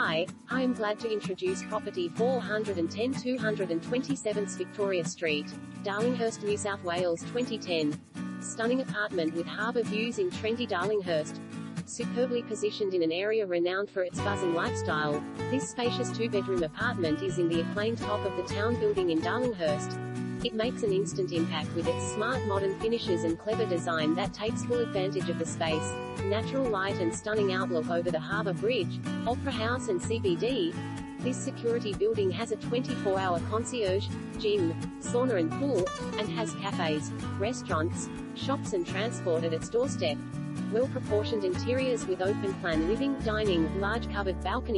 Hi, I am glad to introduce property 410 227 Victoria Street, Darlinghurst, New South Wales 2010. Stunning apartment with harbour views in trendy Darlinghurst. Superbly positioned in an area renowned for its buzzing lifestyle, this spacious two-bedroom apartment is in the acclaimed top of the town building in Darlinghurst. It makes an instant impact with its smart modern finishes and clever design that takes full advantage of the space, natural light and stunning outlook over the Harbour Bridge, Opera House and CBD. This security building has a 24-hour concierge, gym, sauna and pool, and has cafes, restaurants, shops and transport at its doorstep. Well-proportioned interiors with open-plan living, dining, large covered balcony.